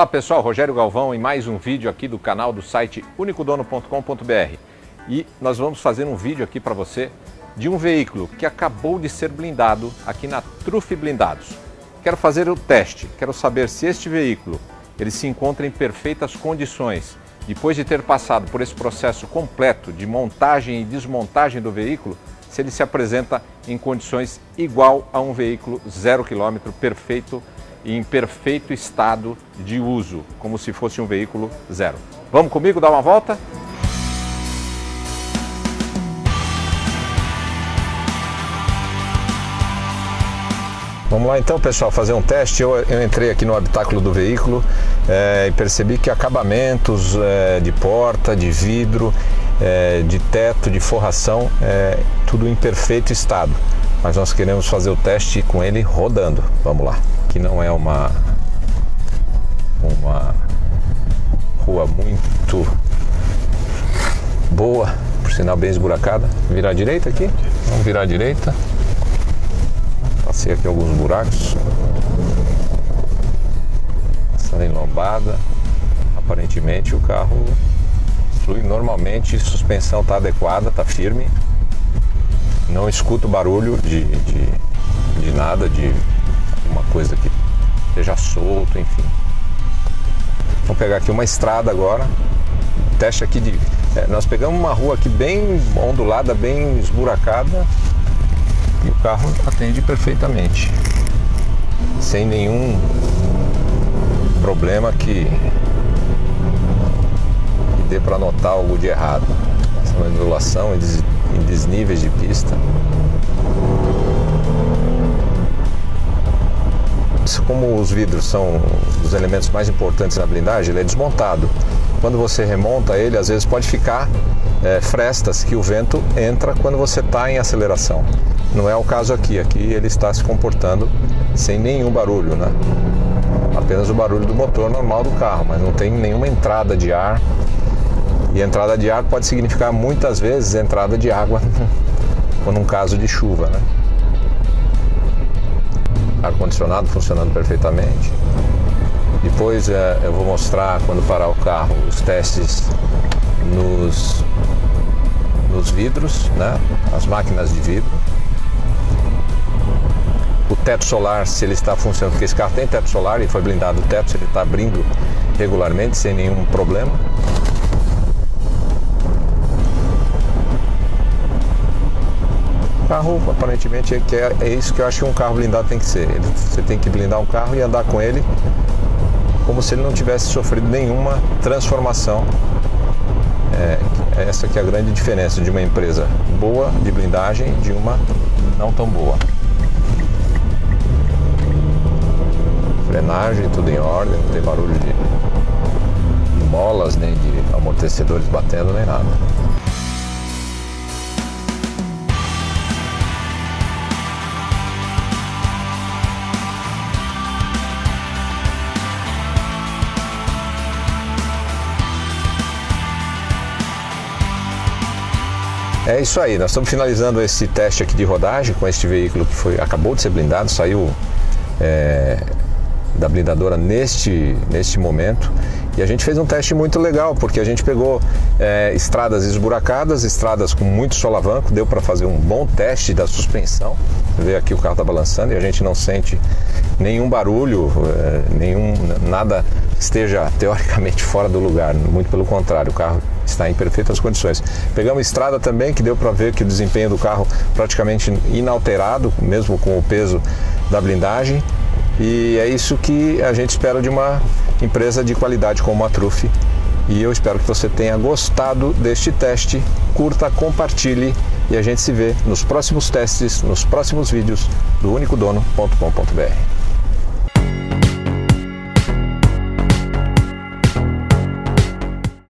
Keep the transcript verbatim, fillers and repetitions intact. Olá pessoal, Rogério Galvão em mais um vídeo aqui do canal do site unicodono ponto com ponto br, e nós vamos fazer um vídeo aqui para você de um veículo que acabou de ser blindado aqui na Truffi Blindados. Quero fazer o teste, quero saber se este veículo ele se encontra em perfeitas condições. Depois de ter passado por esse processo completo de montagem e desmontagem do veículo, se ele se apresenta em condições igual a um veículo zero quilômetro perfeito, em perfeito estado de uso, como se fosse um veículo zero. Vamos comigo dar uma volta? Vamos lá então, pessoal, fazer um teste. Eu, eu entrei aqui no habitáculo do veículo é, e percebi que acabamentos é, de porta, de vidro, é, de teto, de forração, é, tudo em perfeito estado. Mas nós queremos fazer o teste com ele rodando. Vamos lá. Aqui não é uma, uma rua muito boa, por sinal bem esburacada. Virar à direita aqui? Vamos virar à direita. Passei aqui alguns buracos. Passando em lombada. Aparentemente o carro flui normalmente, suspensão está adequada, está firme. Não escuto barulho de, de, de nada, de uma coisa que esteja solto, enfim. Vamos pegar aqui uma estrada agora. Teste aqui de... É, nós pegamos uma rua aqui bem ondulada, bem esburacada. E o carro atende perfeitamente. Sem nenhum problema que, que dê para notar algo de errado. Essa ondulação e des... em desníveis de pista. Como os vidros são os elementos mais importantes da blindagem, ele é desmontado. Quando você remonta ele, às vezes pode ficar é, frestas que o vento entra quando você está em aceleração. Não é o caso aqui, aqui ele está se comportando sem nenhum barulho, né? Apenas o barulho do motor normal do carro, mas não tem nenhuma entrada de ar. E entrada de ar pode significar muitas vezes entrada de água ou num caso de chuva, né? Ar-condicionado funcionando perfeitamente. Depois é, eu vou mostrar, quando parar o carro, os testes nos, nos vidros, né? As máquinas de vidro. O teto solar, se ele está funcionando, porque esse carro tem teto solar e foi blindado o teto, se ele está abrindo regularmente sem nenhum problema. Carro, aparentemente, é, que é, é isso que eu acho que um carro blindado tem que ser. Ele, você tem que blindar um carro e andar com ele como se ele não tivesse sofrido nenhuma transformação. É, essa que é a grande diferença de uma empresa boa de blindagem de uma não tão boa. Frenagem, tudo em ordem, não tem barulho de molas, nem de amortecedores batendo, nem nada. É isso aí, nós estamos finalizando esse teste aqui de rodagem com este veículo que foi, acabou de ser blindado, saiu é, da blindadora neste, neste momento. E a gente fez um teste muito legal, porque a gente pegou é, estradas esburacadas, estradas com muito solavanco, deu para fazer um bom teste da suspensão. Você vê aqui o carro está balançando e a gente não sente nenhum barulho, é, nenhum, nada esteja teoricamente fora do lugar, muito pelo contrário, o carro está em perfeitas condições. Pegamos estrada também, que deu para ver que o desempenho do carro praticamente inalterado, mesmo com o peso da blindagem. E é isso que a gente espera de uma empresa de qualidade como a Truffi. E eu espero que você tenha gostado deste teste. Curta, compartilhe e a gente se vê nos próximos testes, nos próximos vídeos do unicodono ponto com ponto br.